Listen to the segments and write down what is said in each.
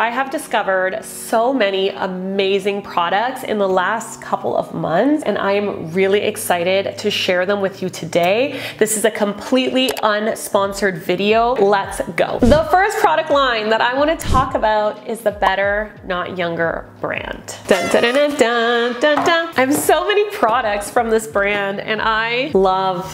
I have discovered so many amazing products in the last couple of months, and I am really excited to share them with you today. This is a completely unsponsored video. Let's go. The first product line that I want to talk about is the Better Not Younger brand. Dun, dun, dun, dun, dun, dun. I have so many products from this brand, and I love,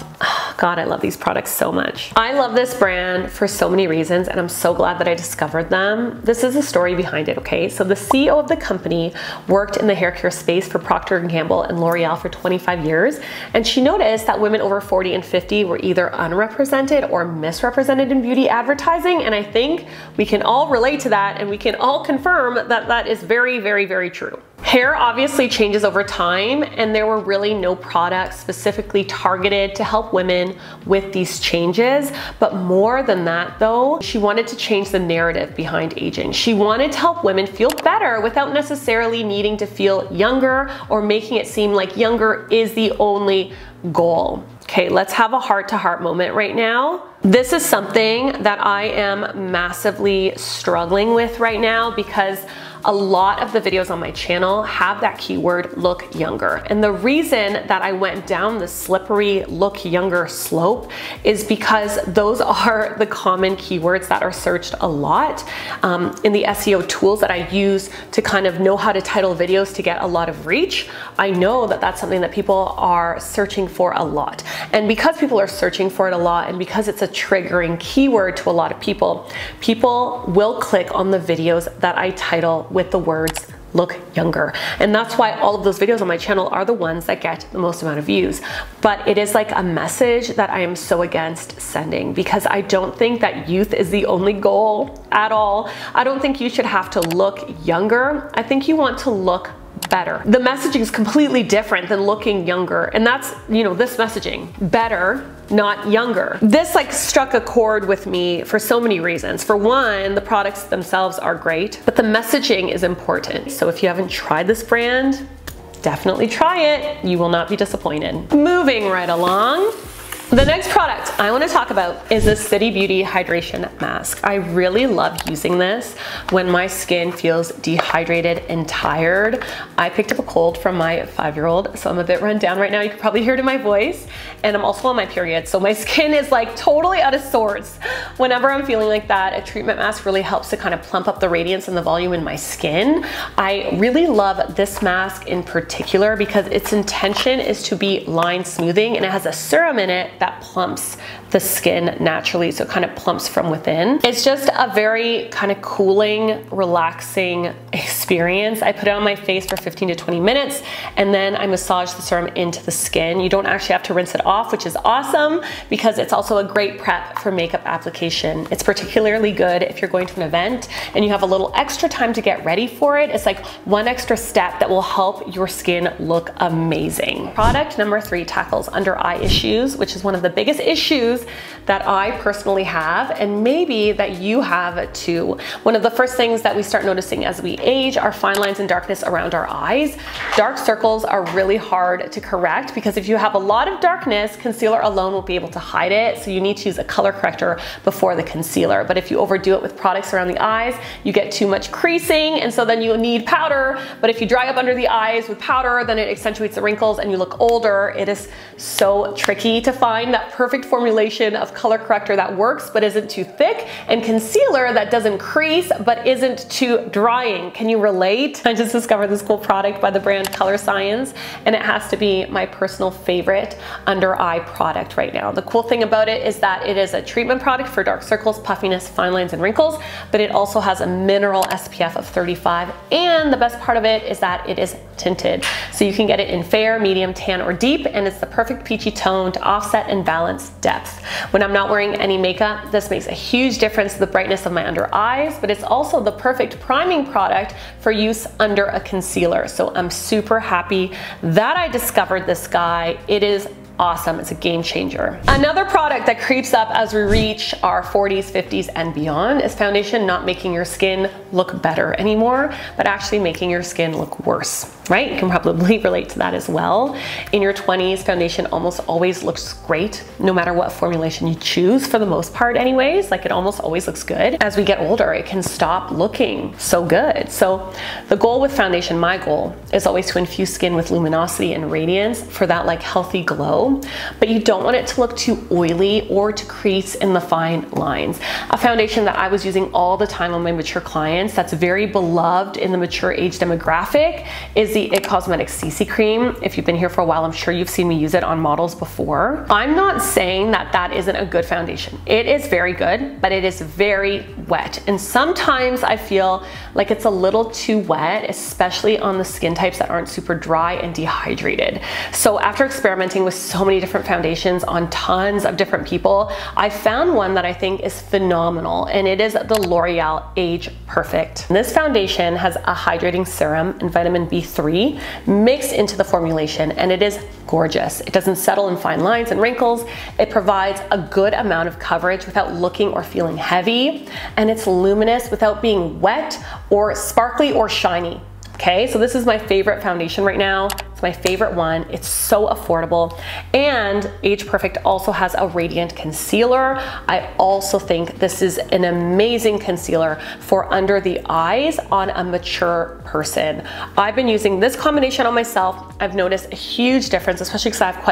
God, I love these products so much. I love this brand for so many reasons, and I'm so glad that I discovered them. This is a story behind it, okay? So the CEO of the company worked in the hair care space for Procter and Gamble and L'Oreal for 25 years, and she noticed that women over 40 and 50 were either unrepresented or misrepresented in beauty advertising, and I think we can all relate to that, and we can all confirm that that is very, very, very true. Hair obviously changes over time, and there were really no products specifically targeted to help women with these changes. But more than that though, she wanted to change the narrative behind aging. She wanted to help women feel better without necessarily needing to feel younger or making it seem like younger is the only goal. Okay, let's have a heart-to-heart moment right now. This is something that I am massively struggling with right now, because a lot of the videos on my channel have that keyword look younger. And the reason that I went down the slippery look younger slope is because those are the common keywords that are searched a lot in the SEO tools that I use to kind of know how to title videos to get a lot of reach. I know that that's something that people are searching for a lot. And because people are searching for it a lot, and because it's a triggering keyword to a lot of people, people will click on the videos that I title with the words look younger. And that's why all of those videos on my channel are the ones that get the most amount of views. But it is like a message that I am so against sending, because I don't think that youth is the only goal at all. I don't think you should have to look younger. I think you want to look better. The messaging is completely different than looking younger. And that's, you know, this messaging, better, not younger. This like struck a chord with me for so many reasons. For one, the products themselves are great, but the messaging is important. So if you haven't tried this brand, definitely try it. You will not be disappointed. Moving right along. The next product I want to talk about is the City Beauty Hydration Mask. I really love using this when my skin feels dehydrated and tired. I picked up a cold from my 5-year-old, so I'm a bit run down right now. You can probably hear it in my voice. And I'm also on my period, so my skin is like totally out of sorts. Whenever I'm feeling like that, a treatment mask really helps to kind of plump up the radiance and the volume in my skin. I really love this mask in particular because its intention is to be line smoothing, and it has a serum in it that plumps the skin naturally, so it kind of plumps from within. It's just a very kind of cooling, relaxing experience. I put it on my face for 15 to 20 minutes, and then I massage the serum into the skin. You don't actually have to rinse it off, which is awesome, because it's also a great prep for makeup application. It's particularly good if you're going to an event and you have a little extra time to get ready for it. It's like one extra step that will help your skin look amazing. Product number 3 tackles under eye issues, which is one of the biggest issues that I personally have, and maybe that you have too. One of the first things that we start noticing as we age are fine lines and darkness around our eyes. Dark circles are really hard to correct, because if you have a lot of darkness, concealer alone won't be able to hide it, so you need to use a color corrector before the concealer. But if you overdo it with products around the eyes, you get too much creasing, and so then you need powder. But if you dry up under the eyes with powder, then it accentuates the wrinkles and you look older. It is so tricky to find that perfect formulation of color corrector that works but isn't too thick, and concealer that doesn't crease but isn't too drying. Can you relate? I just discovered this cool product by the brand Color Science, and it has to be my personal favorite under eye product right now. The cool thing about it is that it is a treatment product for dark circles, puffiness, fine lines, and wrinkles, but it also has a mineral SPF of 35, and the best part of it is that it is tinted. So you can get it in fair, medium, tan, or deep, and it's the perfect peachy tone to offset and balance depth. When I'm not wearing any makeup, this makes a huge difference to the brightness of my under eyes, but it's also the perfect priming product for use under a concealer. So I'm super happy that I discovered this guy. It is awesome. It's a game changer. Another product that creeps up as we reach our 40s, 50s, and beyond is foundation not making your skin look better anymore, but actually making your skin look worse, right? You can probably relate to that as well. In your 20s, foundation almost always looks great, no matter what formulation you choose, for the most part anyways, like it almost always looks good. As we get older, it can stop looking so good. So the goal with foundation, my goal, is always to infuse skin with luminosity and radiance for that like healthy glow, but you don't want it to look too oily or to crease in the fine lines. A foundation that I was using all the time on my mature clients that's very beloved in the mature age demographic is the IT Cosmetics CC Cream. If you've been here for a while, I'm sure you've seen me use it on models before. I'm not saying that that isn't a good foundation. It is very good, but it is very wet. And sometimes I feel like it's a little too wet, especially on the skin types that aren't super dry and dehydrated. So after experimenting with so many different foundations on tons of different people, I found one that I think is phenomenal, and it is the L'Oreal Age Perfect. This foundation has a hydrating serum and vitamin B3 mixed into the formulation, and it is gorgeous. It doesn't settle in fine lines and wrinkles. It provides a good amount of coverage without looking or feeling heavy, and it's luminous without being wet or sparkly or shiny. Okay, so this is my favorite foundation right now. It's my favorite one. It's so affordable. And Age Perfect also has a radiant concealer. I also think this is an amazing concealer for under the eyes on a mature person. I've been using this combination on myself. I've noticed a huge difference, especially because I have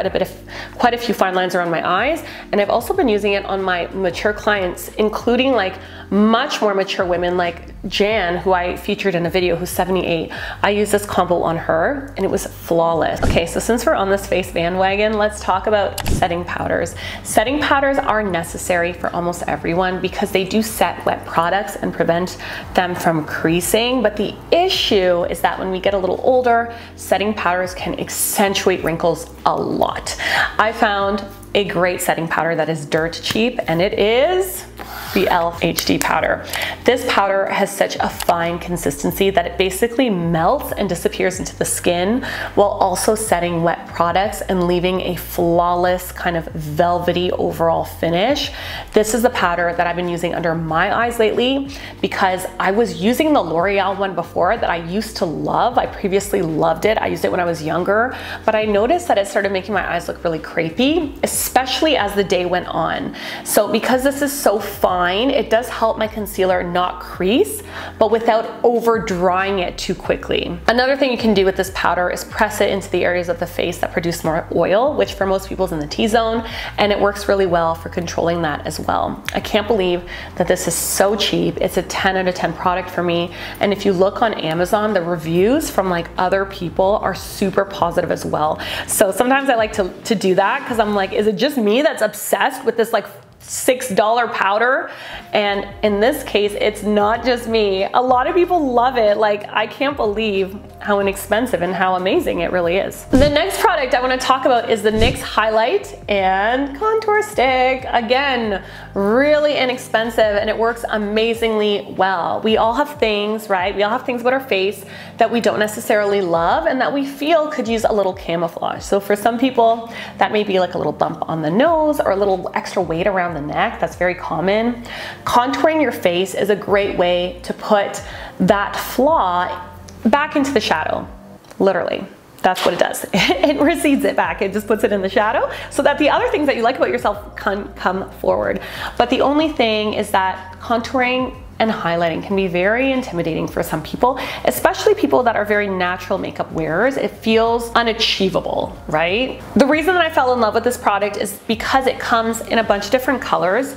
quite a few fine lines around my eyes. And I've also been using it on my mature clients, including like much more mature women like Jan, who I featured in a video, who's 78. I used this combo on her and it was flawless. Okay, so since we're on this face bandwagon, let's talk about setting powders. Setting powders are necessary for almost everyone because they do set wet products and prevent them from creasing. But the issue is that when we get a little older, setting powders can accentuate wrinkles a lot. I found a great setting powder that is dirt cheap, and it is the ELF HD powder. This powder has such a fine consistency that it basically melts and disappears into the skin while also setting wet products and leaving a flawless kind of velvety overall finish. This is the powder that I've been using under my eyes lately because I was using the L'Oreal one before that I used to love. I previously loved it. I used it when I was younger, but I noticed that it started making my eyes look really crepey, especially as the day went on. So because this is so fine, it does help my concealer not crease, but without over drying it too quickly. Another thing you can do with this powder is press it into the areas of the face that produce more oil, which for most people is in the T-zone, and it works really well for controlling that as well. I can't believe that this is so cheap. It's a 10 out of 10 product for me, and if you look on Amazon, the reviews from like other people are super positive as well. So sometimes I like to do that because I'm like, is it just me that's obsessed with this like $6 powder? And in this case, it's not just me. A lot of people love it. Like, I can't believe how inexpensive and how amazing it really is. The next product I want to talk about is the NYX Highlight and Contour Stick. Again, really inexpensive, and it works amazingly well. We all have things, right? We all have things about our face that we don't necessarily love and that we feel could use a little camouflage. So for some people, that may be like a little bump on the nose or a little extra weight around the neck. That's very common. Contouring your face is a great way to put that flaw back into the shadow, literally. That's what it does. It recedes it back. It just puts it in the shadow so that the other things that you like about yourself can come forward. But the only thing is that contouring and highlighting can be very intimidating for some people, especially people that are very natural makeup wearers. It feels unachievable, right? The reason that I fell in love with this product is because it comes in a bunch of different colors,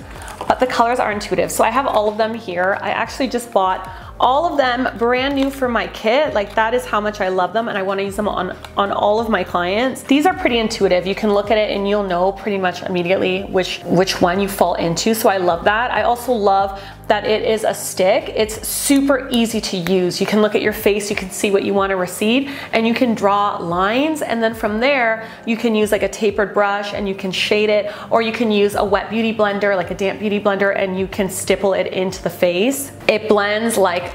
but the colors are intuitive. So I have all of them here. I actually just bought all of them brand new for my kit. Like, that is how much I love them, and I want to use them on all of my clients. These are pretty intuitive. You can look at it and you'll know pretty much immediately which one you fall into. So I love that. I also love that it is a stick. It's super easy to use. You can look at your face, you can see what you want to recede, and you can draw lines, and then from there you can use like a tapered brush and you can shade it, or you can use a wet beauty blender, like a damp beauty blender, and you can stipple it into the face. It blends like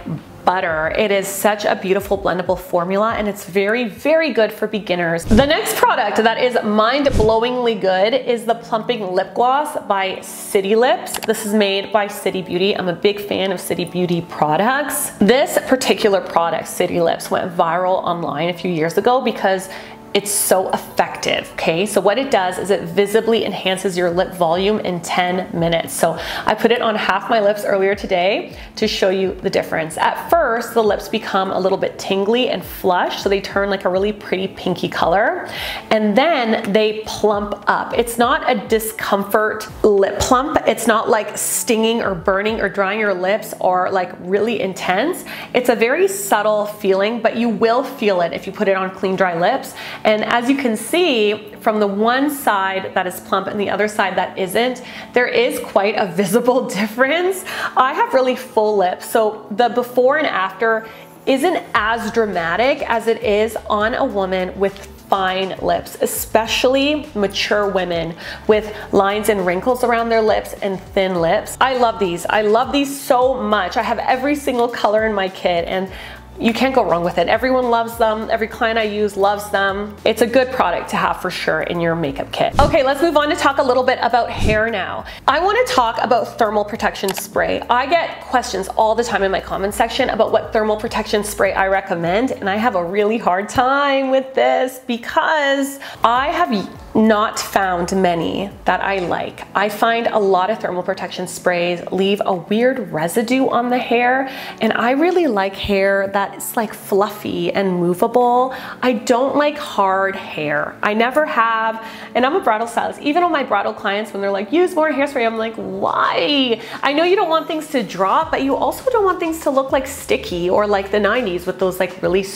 butter. It is such a beautiful blendable formula and it's very, very good for beginners. The next product that is mind-blowingly good is the Plumping Lip Gloss by City Lips. This is made by City Beauty. I'm a big fan of City Beauty products. This particular product, City Lips, went viral online a few years ago because it's so effective, okay? So what it does is it visibly enhances your lip volume in 10 minutes. So I put it on half my lips earlier today to show you the difference. At first, the lips become a little bit tingly and flush, so they turn like a really pretty pinky color, and then they plump up. It's not a discomfort lip plump. It's not like stinging or burning or drying your lips or like really intense. It's a very subtle feeling, but you will feel it if you put it on clean, dry lips. And as you can see, from the one side that is plump and the other side that isn't, there is quite a visible difference. I have really full lips, so the before and after isn't as dramatic as it is on a woman with fine lips, especially mature women with lines and wrinkles around their lips and thin lips. I love these. I love these so much. I have every single color in my kit and you can't go wrong with it. Everyone loves them. Every client I use loves them. It's a good product to have for sure in your makeup kit. Okay, let's move on to talk a little bit about hair now. I want to talk about thermal protection spray. I get questions all the time in my comment section about what thermal protection spray I recommend, and I have a really hard time with this because I have not found many that I like. I find a lot of thermal protection sprays leave a weird residue on the hair, and I really like hair that's like fluffy and movable. I don't like hard hair. I never have, and I'm a bridal stylist. Even on my bridal clients, when they're like, use more hairspray, I'm like, why? I know you don't want things to drop, but you also don't want things to look like sticky or like the 90s with those like really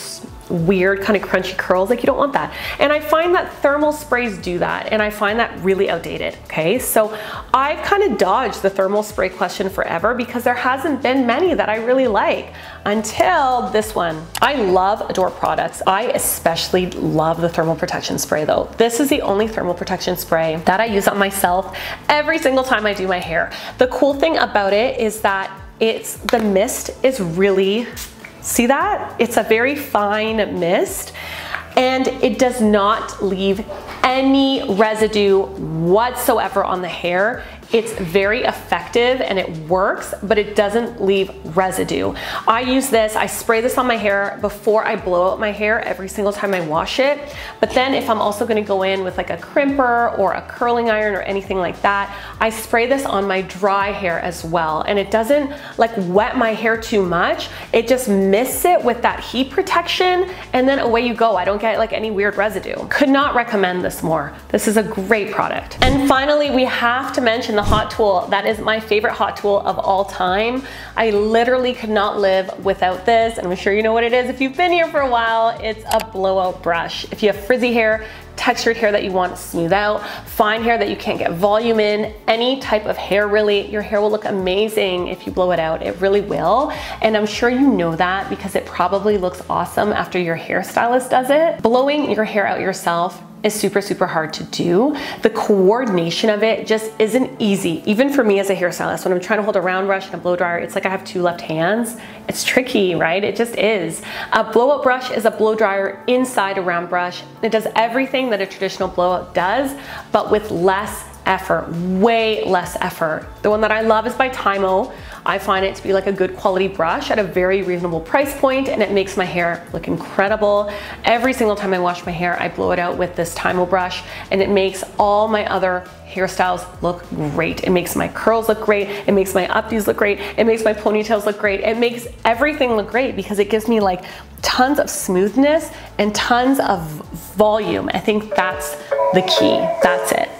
weird kind of crunchy curls. Like, you don't want that. And I find that thermal sprays do that, and I find that really outdated, okay? So I've kind of dodged the thermal spray question forever because there hasn't been many that I really like until this one. I love Adore products. I especially love the thermal protection spray though. This is the only thermal protection spray that I use on myself every single time I do my hair. The cool thing about it is that the mist is really, see that? It's a very fine mist, and it does not leave any residue whatsoever on the hair. It's very effective and it works, but it doesn't leave residue. I use this, I spray this on my hair before I blow out my hair every single time I wash it. But then if I'm also gonna go in with like a crimper or a curling iron or anything like that, I spray this on my dry hair as well. And it doesn't like wet my hair too much. It just mists it with that heat protection, and then away you go. I don't get like any weird residue. Could not recommend this more. This is a great product. And finally, we have to mention the hot tool. That is my favorite hot tool of all time. I literally could not live without this, and I'm sure you know what it is if you've been here for a while. It's a blowout brush. If you have frizzy hair, textured hair that you want to smooth out, fine hair that you can't get volume in, any type of hair really, your hair will look amazing if you blow it out. It really will. And I'm sure you know that because it probably looks awesome after your hairstylist does it. Blowing your hair out yourself is super, super hard to do. The coordination of it just isn't easy. Even for me as a hairstylist, when I'm trying to hold a round brush and a blow dryer, it's like I have two left hands. It's tricky, right? It just is. A blowout brush is a blow dryer inside a round brush. It does everything that a traditional blowout does, but with less effort, way less effort. The one that I love is by Tymo. I find it to be like a good quality brush at a very reasonable price point, and it makes my hair look incredible. Every single time I wash my hair, I blow it out with this Tymo brush, and it makes all my other hairstyles look great. It makes my curls look great. It makes my updos look great. It makes my ponytails look great. It makes everything look great because it gives me like tons of smoothness and tons of volume. I think that's the key. That's it.